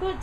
Good.